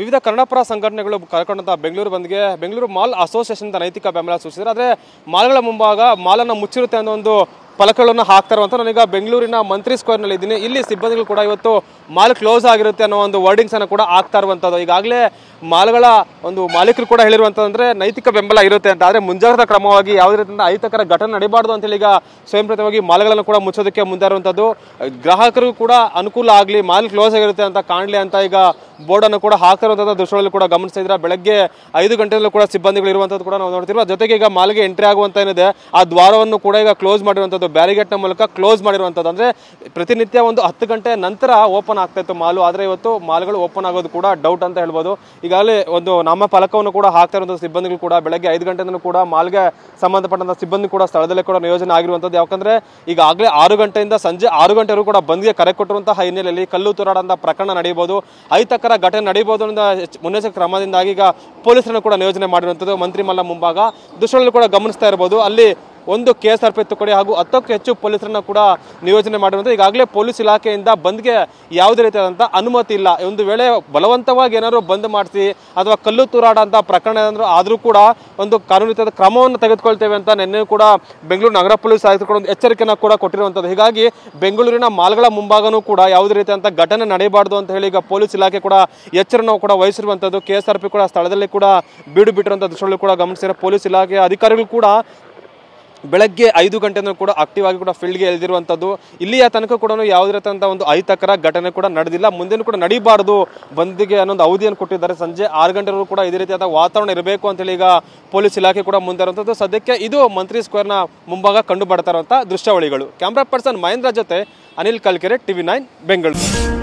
ವಿವಿಧ ಕನ್ನಡಪರ ಸಂಘಟನೆಗಳು ಕರೆಕೊಂಡಂತ ಬೆಂಗಳೂರು ಬಂದ್ಗೆ ಬೆಂಗಳೂರು ಮಾಲ್ ಅಸೋಸಿಯೇಷನ್ ನೈತಿಕ ಬೆಂಬಲ ಸೂಚಿಸಿದರೆ, ಆದರೆ ಮಾಲ್ಗಳ ಮುಂಭಾಗ ಮಾಲನ್ನು ಮುಚ್ಚಿರುತ್ತೆ ಅನ್ನೋ ಒಂದು ಫಲಕಗಳನ್ನು ಹಾಕ್ತಾರೆ ಅಂತ. ನಾನೀಗ ಬೆಂಗಳೂರಿನ ಮಂತ್ರಿ ಸ್ಕ್ವೇರ್ನಲ್ಲಿ ಇದ್ದೀನಿ. ಇಲ್ಲಿ ಸಿಬ್ಬಂದಿಗಳು ಕೂಡ ಇವತ್ತು ಮಾಲ್ ಕ್ಲೋಸ್ ಆಗಿರುತ್ತೆ ಅನ್ನೋ ಒಂದು ವರ್ಡಿಂಗ್ಸನ್ನು ಕೂಡ ಹಾಕ್ತಾ ಇರುವಂಥದ್ದು. ಈಗಾಗಲೇ ಮಾಲ್ಗಳ ಒಂದು ಮಾಲೀಕರು ಕೂಡ ಹೇಳಿರುವಂಥದ್ದಂದರೆ ನೈತಿಕ ಬೆಂಬಲ ಇರುತ್ತೆ ಅಂತ, ಆದರೆ ಮುಂಜಾಗ್ರತಾ ಕ್ರಮವಾಗಿ ಯಾವುದೇ ರೀತಿಯಿಂದ ಅಹಿತಕರ ಘಟನೆ ನಡೀಬಾರ್ದು ಅಂತೇಳಿ ಈಗ ಸ್ವಯಂಪ್ರೇರಿತವಾಗಿ ಮಾಲ್ಗಳನ್ನು ಕೂಡ ಮುಚ್ಚೋದಕ್ಕೆ ಮುಂದೆ ಇರುವಂಥದ್ದು. ಗ್ರಾಹಕರು ಕೂಡ ಅನುಕೂಲ ಆಗಲಿ, ಮಾಲ್ ಕ್ಲೋಸ್ ಆಗಿರುತ್ತೆ ಅಂತ ಕಾಣಲಿ ಅಂತ ಈಗ ಬೋರ್ಡನ್ನು ಕೂಡ ಹಾಕ್ತಾ ಇರುವಂಥದ್ದು ದೃಶ್ಯಗಳಲ್ಲಿ ಕೂಡ ಗಮನಿಸ್ತಾ ಇದ್ದೀರಾ. ಬೆಳಗ್ಗೆ 5 ಗಂಟೆಯಲ್ಲೂ ಕೂಡ ಸಿಬ್ಬಂದಿಗಳು ಇರುವಂಥದ್ದು ಕೂಡ ನಾವು ನೋಡ್ತಿರುವ. ಜೊತೆಗೆ ಈಗ ಮಾಲ್ಗೆ ಎಂಟ್ರಿ ಆಗುವಂಥ ಏನಿದೆ ಆ ದ್ವಾರವನ್ನು ಕೂಡ ಈಗ ಕ್ಲೋಸ್ ಮಾಡಿರುವಂಥದ್ದು, ಬ್ಯಾರಿಗೇಟ್ನ ಮೂಲಕ ಕ್ಲೋಸ್ ಮಾಡಿರುವಂಥದ್ದು. ಅಂದರೆ ಪ್ರತಿನಿತ್ಯ ಒಂದು 10 ಗಂಟೆ ನಂತರ ಓಪನ್ ಆಗ್ತಾ ಇತ್ತು ಮಾಲು, ಆದರೆ ಇವತ್ತು ಮಾಲ್ಗಳು ಓಪನ್ ಆಗೋದು ಕೂಡ ಡೌಟ್ ಅಂತ ಹೇಳ್ಬೋದು. ಈಗಾಗಲೇ ಒಂದು ನಮ್ಮ ಫಲಕವನ್ನು ಕೂಡ ಹಾಕ್ತಾ ಇರುವಂಥ ಸಿಬ್ಬಂದಿಗಳು ಕೂಡ ಬೆಳಗ್ಗೆ 5 ಗಂಟೆಯಿಂದಲೂ ಕೂಡ ಮಾಲ್ಗೆ ಸಂಬಂಧಪಟ್ಟಂಥ ಸಿಬ್ಬಂದಿ ಕೂಡ ಸ್ಥಳದಲ್ಲೇ ಕೂಡ ನಿಯೋಜನೆ ಆಗಿರುವಂಥದ್ದು. ಯಾಕಂದರೆ ಈಗಾಗಲೇ 6 ಗಂಟೆಯಿಂದ ಸಂಜೆ 6 ಗಂಟೆವರೆಗೂ ಕೂಡ ಬಂದ್ಗೆ ಕರೆ ಕೊಟ್ಟಿರುವಂತಹ ಹಿನ್ನೆಲೆಯಲ್ಲಿ ಕಲ್ಲು ತೂರಾಡಂಥ ಪ್ರಕರಣ ನಡೆಯಬಹುದು, ಅಹಿತಕರ ಘಟನೆ ನಡೆಯಬಹುದು ಅನ್ನೋ ಮುನ್ನೆಚ್ಚರಿಕೆ ಕ್ರಮದಿಂದಾಗಿ ಈಗ ಪೊಲೀಸರನ್ನು ಕೂಡ ನಿಯೋಜನೆ ಮಾಡಿರುವಂಥದ್ದು ಮಂತ್ರಿ ಮಲ್ಲ ಮುಂಭಾಗ. ದೃಶ್ಯಗಳು ಕೂಡ ಗಮನಿಸ್ತಾ ಇರಬಹುದು. ಅಲ್ಲಿ 1 KSRP ತುಕಡಿ ಹಾಗೂ 10ಕ್ಕೂ ಹೆಚ್ಚು ಪೊಲೀಸರನ್ನ ಕೂಡ ನಿಯೋಜನೆ ಮಾಡಿರುವಂಥ. ಈಗಾಗಲೇ ಪೊಲೀಸ್ ಇಲಾಖೆಯಿಂದ ಬಂದ್ಗೆ ಯಾವುದೇ ರೀತಿಯಾದಂಥ ಅನುಮತಿ ಇಲ್ಲ. ಒಂದು ವೇಳೆ ಬಲವಂತವಾಗಿ ಏನಾದರೂ ಬಂದ್ ಮಾಡಿಸಿ ಅಥವಾ ಕಲ್ಲು ತೂರಾಟ ಅಂತ ಪ್ರಕರಣ ಏನಾದರೂ ಆದರೂ ಕೂಡ ಒಂದು ಕಾನೂನು ಕ್ರಮವನ್ನು ತೆಗೆದುಕೊಳ್ತೇವೆ ಅಂತ ನಿನ್ನೆ ಕೂಡ ಬೆಂಗಳೂರು ನಗರ ಪೊಲೀಸ್ ಆಯುಕ್ತರು ಕೂಡ ಒಂದು ಎಚ್ಚರಿಕೆಯನ್ನು ಕೂಡ ಕೊಟ್ಟಿರುವಂಥದ್ದು. ಹೀಗಾಗಿ ಬೆಂಗಳೂರಿನ ಮಾಲ್ಗಳ ಮುಂಭಾಗನೂ ಕೂಡ ಯಾವುದೇ ರೀತಿಯಾದಂಥ ಘಟನೆ ನಡೆಯಬಾರ್ದು ಅಂತ ಹೇಳಿ ಈಗ ಪೊಲೀಸ್ ಇಲಾಖೆ ಕೂಡ ಎಚ್ಚರನ್ನು ಕೂಡ ವಹಿಸಿರುವಂಥದ್ದು. KSRP ಕೂಡ ಸ್ಥಳದಲ್ಲಿ ಕೂಡ ಬೀಡು ಬಿಟ್ಟಿರುವಂಥ ದೃಶ್ಯಗಳು ಕೂಡ ಗಮನಿಸಿದರೆ ಪೊಲೀಸ್ ಇಲಾಖೆಯ ಅಧಿಕಾರಿಗಳು ಕೂಡ ಬೆಳಗ್ಗೆ 5 ಗಂಟೆಯಿಂದ ಕೂಡ ಆಕ್ಟಿವ್ ಆಗಿ ಕೂಡ ಫೀಲ್ಡ್ಗೆ ಎಳೆದಿರುವಂಥದ್ದು. ಇಲ್ಲಿಯ ತನಕ ಕೂಡ ಯಾವುದೇ ರೀತಿಯಾದಂಥ ಒಂದು ಅಹಿತಕರ ಘಟನೆ ಕೂಡ ನಡೆದಿಲ್ಲ, ಮುಂದೆನೂ ಕೂಡ ನಡೀಬಾರ್ದು ಬಂದಿಗೆ ಅನ್ನೊಂದು ಅವಧಿಯನ್ನು ಕೊಟ್ಟಿದ್ದಾರೆ. ಸಂಜೆ 6 ಗಂಟೆವರೆಗೂ ಕೂಡ ಇದೇ ರೀತಿಯಾದ ವಾತಾವರಣ ಇರಬೇಕು ಅಂತೇಳಿ ಈಗ ಪೊಲೀಸ್ ಇಲಾಖೆ ಕೂಡ ಮುಂದೆ ಇರುವಂಥದ್ದು. ಸದ್ಯಕ್ಕೆ ಇದು ಮಂತ್ರಿ ಸ್ಕ್ವೇರ್ನ ಮುಂಭಾಗ ಕಂಡು ಬರ್ತಾ ಇರುವಂಥ ದೃಶ್ಯಾವಳಿಗಳು. ಕ್ಯಾಮ್ರಾ ಪರ್ಸನ್ ಮಹೇಂದ್ರ ಜೊತೆ ಅನಿಲ್ ಕಲ್ಕೆರೆ, TV9 ಬೆಂಗಳೂರು.